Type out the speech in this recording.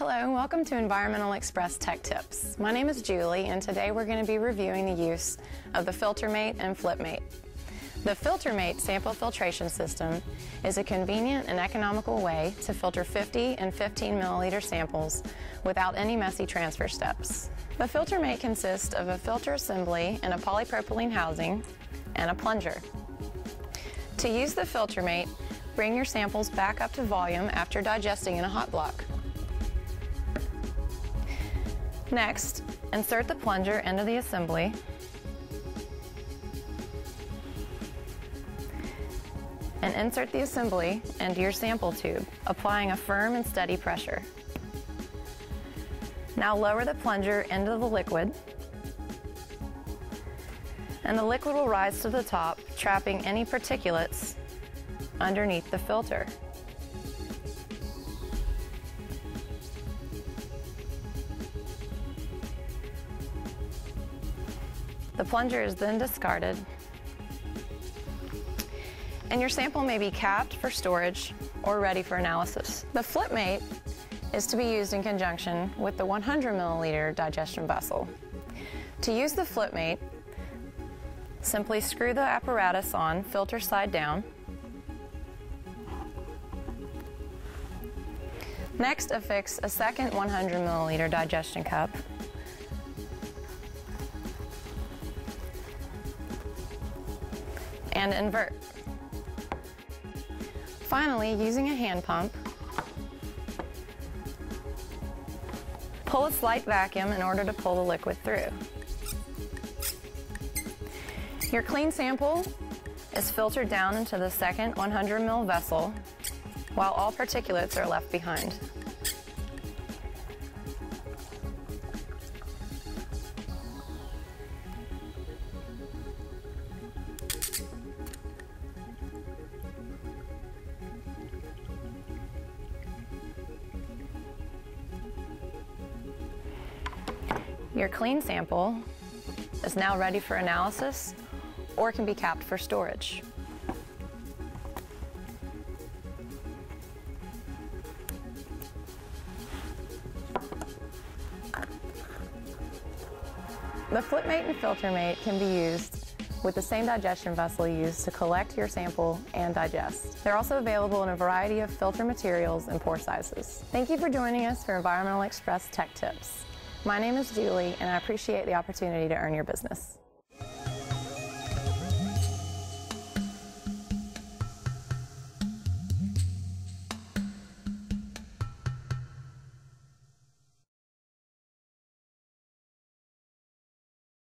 Hello, welcome to Environmental Express Tech Tips. My name is Julie, and today we're going to be reviewing the use of the FilterMate and FlipMate. The FilterMate sample filtration system is a convenient and economical way to filter 50 and 15 milliliter samples without any messy transfer steps. The FilterMate consists of a filter assembly and a polypropylene housing and a plunger. To use the FilterMate, bring your samples back up to volume after digesting in a hot block. Next, insert the plunger into the assembly and insert the assembly into your sample tube, applying a firm and steady pressure. Now lower the plunger into the liquid, and the liquid will rise to the top, trapping any particulates underneath the filter. The plunger is then discarded, and your sample may be capped for storage or ready for analysis. The FlipMate is to be used in conjunction with the 100 milliliter digestion vessel. To use the FlipMate, simply screw the apparatus on, filter side down. Next, affix a second 100 milliliter digestion cup. And invert. Finally, using a hand pump, pull a slight vacuum in order to pull the liquid through. Your clean sample is filtered down into the second 100 ml vessel, while all particulates are left behind. Your clean sample is now ready for analysis or can be capped for storage. The FlipMate and FilterMate can be used with the same digestion vessel used to collect your sample and digest. They're also available in a variety of filter materials and pour sizes. Thank you for joining us for Environmental Express Tech Tips. My name is Julie, and I appreciate the opportunity to earn your business.